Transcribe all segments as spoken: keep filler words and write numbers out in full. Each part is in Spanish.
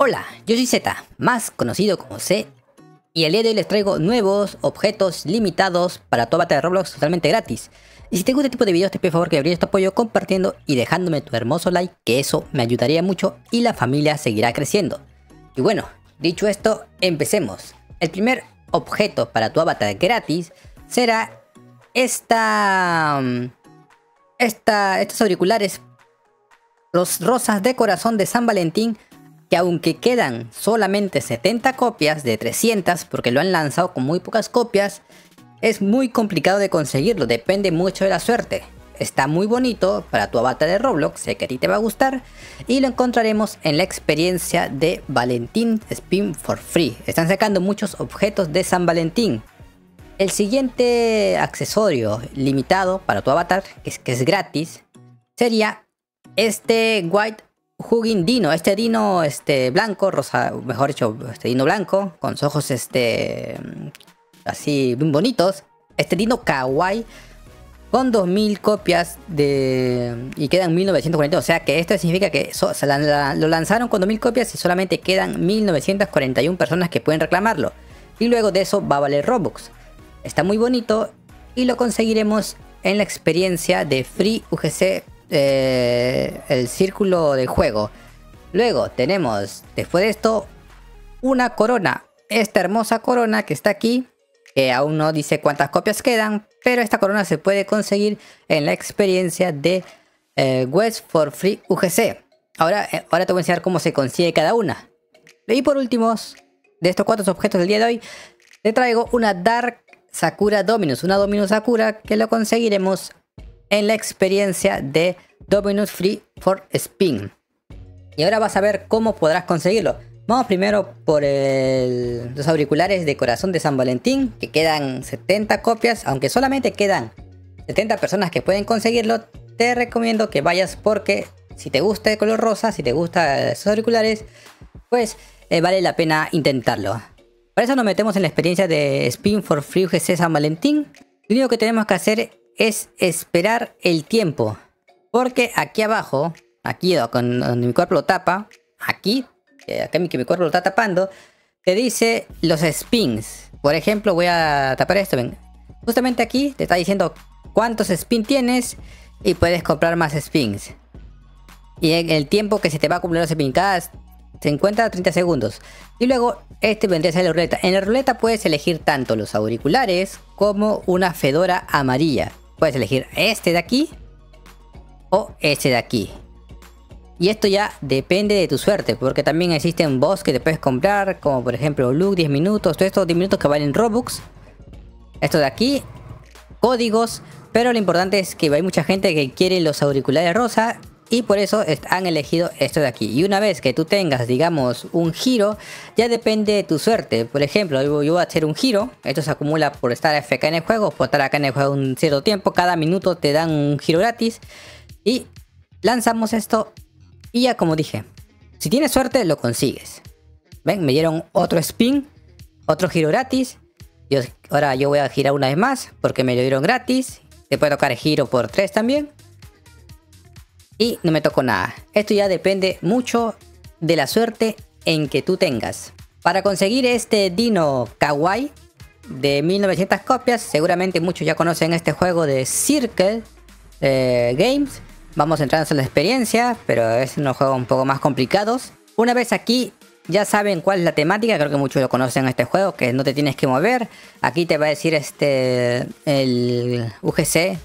Hola, yo soy Zeta, más conocido como C, y el día de hoy les traigo nuevos objetos limitados para tu avatar de Roblox totalmente gratis. Y si te gusta este tipo de videos, te pido por favor que brindis tu apoyo compartiendo y dejándome tu hermoso like, que eso me ayudaría mucho y la familia seguirá creciendo. Y bueno, dicho esto, empecemos. El primer objeto para tu avatar gratis será esta, esta estos auriculares los rosas de corazón de San Valentín, que aunque quedan solamente setenta copias de trescientas, porque lo han lanzado con muy pocas copias, es muy complicado de conseguirlo, depende mucho de la suerte. Está muy bonito para tu avatar de Roblox, sé que a ti te va a gustar, y lo encontraremos en la experiencia de Valentín Spin for Free. Están sacando muchos objetos de San Valentín. El siguiente accesorio limitado para tu avatar, que es, que es gratis, sería este White Hugging Dino, este dino este, blanco, rosa, mejor dicho, este dino blanco, con sus ojos este, así bien bonitos. Este dino kawaii, con dos mil copias de y quedan mil novecientos cuarenta y uno. O sea que esto significa que so, se la, la, lo lanzaron con dos mil copias y solamente quedan mil novecientas cuarenta y una personas que pueden reclamarlo. Y luego de eso va a valer Robux. Está muy bonito y lo conseguiremos en la experiencia de Free U G C, Eh, el círculo de juego. Luego tenemos, después de esto, una corona, esta hermosa corona que está aquí, que aún no dice cuántas copias quedan, pero esta corona se puede conseguir en la experiencia de eh, West for Free U G C. Ahora, eh, ahora te voy a enseñar cómo se consigue cada una. Y por último, de estos cuatro objetos del día de hoy, te traigo una Dark Sakura Dominus, una Dominus Sakura que lo conseguiremos en la experiencia de Dominus Free for Spin. Y ahora vas a ver cómo podrás conseguirlo. Vamos primero por el, los auriculares de corazón de San Valentín, que quedan setenta copias. Aunque solamente quedan setenta personas que pueden conseguirlo, te recomiendo que vayas, porque si te gusta el color rosa, si te gustan esos auriculares, pues eh, vale la pena intentarlo. Para eso nos metemos en la experiencia de Spin for Free U G C San Valentín. Lo único que tenemos que hacer es es esperar el tiempo, porque aquí abajo, aquí donde mi cuerpo lo tapa, aquí, acá que mi cuerpo lo está tapando, te dice los spins. Por ejemplo, voy a tapar esto, ven. Justamente aquí te está diciendo cuántos spins tienes y puedes comprar más spins. Y el tiempo que se te va a acumular los spins, cada cincuenta a treinta segundos. Y luego este vendría a ser la ruleta. En la ruleta puedes elegir tanto los auriculares como una fedora amarilla. Puedes elegir este de aquí o este de aquí. Y esto ya depende de tu suerte, porque también existen bots que te puedes comprar, como por ejemplo look diez minutos, todos estos diez minutos que valen Robux. Esto de aquí, códigos. Pero lo importante es que hay mucha gente que quiere los auriculares rosa, y por eso han elegido esto de aquí. Y una vez que tú tengas, digamos, un giro, ya depende de tu suerte. Por ejemplo, yo voy a hacer un giro. Esto se acumula por estar A F K en el juego, por estar acá en el juego un cierto tiempo. Cada minuto te dan un giro gratis. Y lanzamos esto. Y ya, como dije, si tienes suerte, lo consigues. Ven, me dieron otro spin, otro giro gratis. Yo, ahora yo voy a girar una vez más, porque me lo dieron gratis. Te puede tocar giro por tres también. Y no me tocó nada. Esto ya depende mucho de la suerte en que tú tengas. Para conseguir este dino kawaii de mil novecientas copias, seguramente muchos ya conocen este juego de Circle eh, Games. Vamos a entrar en la experiencia, pero es unos juegos un poco más complicados. Una vez aquí, ya saben cuál es la temática. Creo que muchos lo conocen este juego, que no te tienes que mover. Aquí te va a decir este el U G C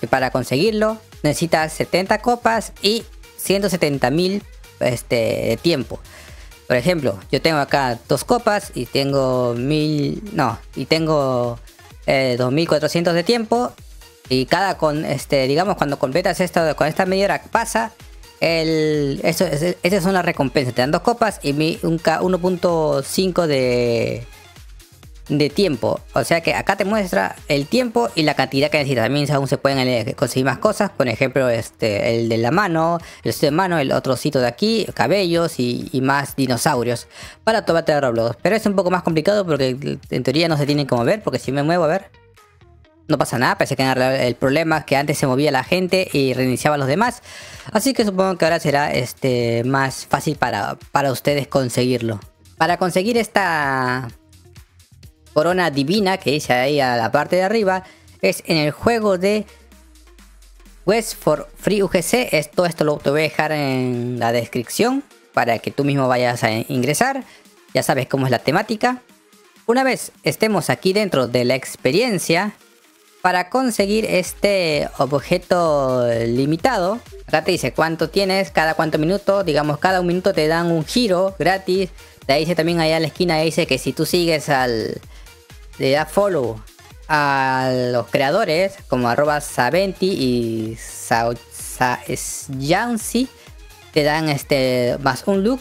que para conseguirlo necesitas setenta copas y ciento setenta mil este, de tiempo. Por ejemplo, yo tengo acá dos copas y tengo mil, no, y tengo eh, dos mil cuatrocientos de tiempo. Y cada con este, digamos, cuando completas esto con esta medida pasa el, eso, eso, esas son las recompensas. Te dan dos copas y uno punto cinco de de tiempo, o sea que acá te muestra el tiempo y la cantidad que necesitas. También aún se pueden conseguir más cosas, por ejemplo este, el de la mano, el sitio de mano, el otro sitio de aquí, cabellos y, y más dinosaurios para tu avatar de Roblox. Pero es un poco más complicado porque en teoría no se tienen que mover, porque si me muevo, a ver, no pasa nada, parece que el problema es que antes se movía la gente y reiniciaba a los demás. Así que supongo que ahora será este, más fácil para, para ustedes conseguirlo. Para conseguir esta corona divina que dice ahí a la parte de arriba, es en el juego de West for Free U G C. Esto, esto lo te voy a dejar en la descripción para que tú mismo vayas a ingresar. Ya sabes cómo es la temática. Una vez estemos aquí dentro de la experiencia, para conseguir este objeto limitado, acá te dice cuánto tienes, cada cuánto minuto, digamos cada un minuto te dan un giro gratis. Te dice también allá en la esquina, dice que si tú sigues al, le das follow a los creadores, como arroba Saventi y Saoyansi, te dan este más un look.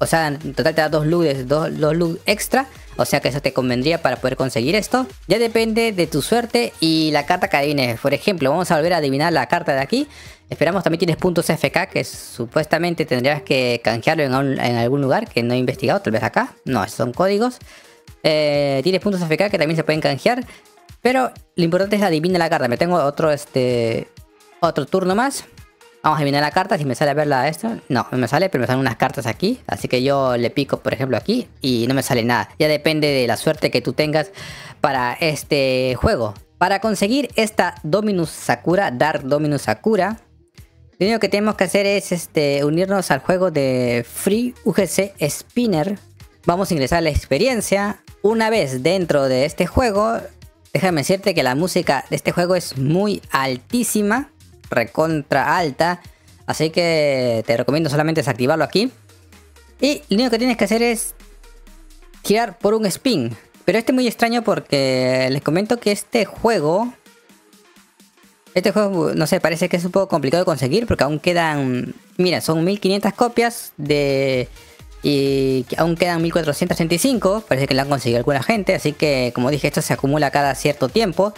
O sea, en total te da dos looks, dos, dos looks extra. O sea que eso te convendría para poder conseguir esto. Ya depende de tu suerte y la carta que adivines. Por ejemplo, vamos a volver a adivinar la carta de aquí. Esperamos, también tienes puntos F K que supuestamente tendrías que canjearlo en, un, en algún lugar que no he investigado. Tal vez acá. No, son códigos. Eh, tienes puntos F K que también se pueden canjear. Pero lo importante es adivinar la carta. Me tengo otro, este, otro turno más. Vamos a adivinar la carta, si me sale a verla esto. No, no me sale, pero me salen unas cartas aquí. Así que yo le pico, por ejemplo, aquí y no me sale nada. Ya depende de la suerte que tú tengas para este juego. Para conseguir esta Dominus Sakura, Dark Dominus Sakura, lo único que tenemos que hacer es este, unirnos al juego de Free U G C Spinner. Vamos a ingresar a la experiencia. Una vez dentro de este juego, déjame decirte que la música de este juego es muy altísima. Recontra alta, así que te recomiendo solamente desactivarlo aquí. Y lo único que tienes que hacer es girar por un spin. Pero este es muy extraño porque les comento que este juego, este juego, no sé, parece que es un poco complicado de conseguir porque aún quedan, mira, son mil quinientas copias de y aún quedan mil cuatrocientas treinta y cinco. Parece que lo han conseguido alguna gente, así que como dije, esto se acumula cada cierto tiempo.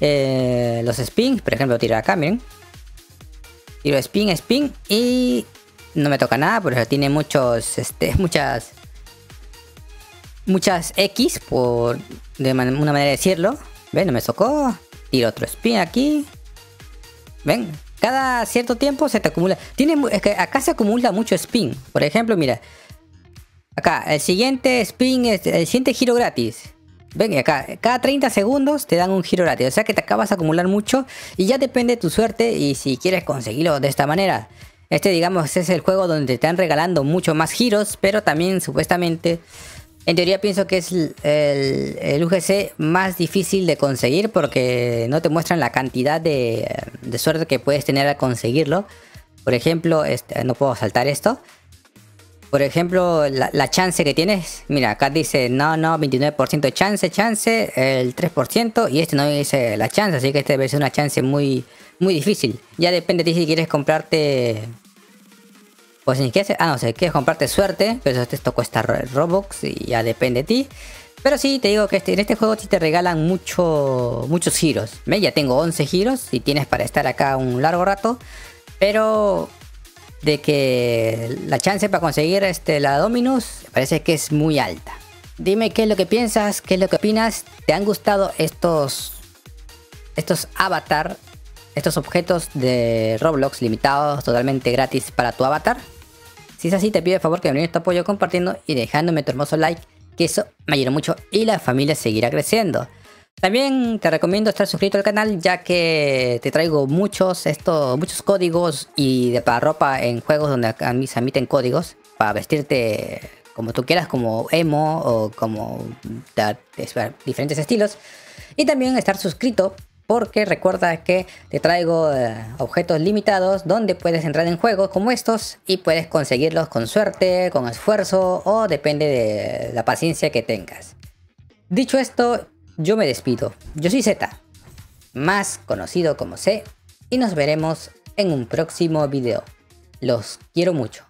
Eh, los spins, por ejemplo, tiro acá, miren. Tiro spin, spin y no me toca nada, pero tiene muchos, este, muchas, muchas X, por de man una manera de decirlo. Ven, no me tocó. Tiro otro spin aquí. Ven, cada cierto tiempo se te acumula. Tiene, es que acá se acumula mucho spin. Por ejemplo, mira, acá el siguiente spin, el siguiente giro gratis. Ven, acá, cada treinta segundos te dan un giro gratis. O sea que te acabas de acumular mucho. Y ya depende de tu suerte y si quieres conseguirlo de esta manera. Este, digamos, es el juego donde te están regalando mucho más giros. Pero también, supuestamente, en teoría pienso que es el, el U G C más difícil de conseguir. Porque no te muestran la cantidad de, de suerte que puedes tener al conseguirlo. Por ejemplo, este, no puedo saltar esto. Por ejemplo, la, la chance que tienes, mira, acá dice, no, no, veintinueve por ciento chance, chance, el tres por ciento, y este no dice la chance, así que este debe ser una chance muy, muy difícil. Ya depende de ti si quieres comprarte, pues si quieres, ah, no sé, si quieres comprarte suerte, pero esto, esto cuesta Robux y ya depende de ti. Pero sí, te digo que este, en este juego sí te regalan mucho, muchos giros. ¿Ves? Ya tengo once giros y tienes para estar acá un largo rato, pero de que la chance para conseguir este, la Dominus parece que es muy alta. Dime qué es lo que piensas, qué es lo que opinas. ¿Te han gustado estos estos avatar, estos objetos de Roblox limitados totalmente gratis para tu avatar? Si es así, te pido de favor que me des tu apoyo compartiendo y dejándome tu hermoso like, que eso me ayuda mucho y la familia seguirá creciendo. También te recomiendo estar suscrito al canal, ya que te traigo muchos estos muchos códigos y de para ropa en juegos donde a mí se admiten códigos para vestirte como tú quieras, como emo o como da, diferentes estilos. Y también estar suscrito porque recuerda que te traigo eh, objetos limitados donde puedes entrar en juegos como estos y puedes conseguirlos con suerte, con esfuerzo o depende de la paciencia que tengas. Dicho esto, yo me despido. Yo soy Zeta, más conocido como C, y nos veremos en un próximo video. Los quiero mucho.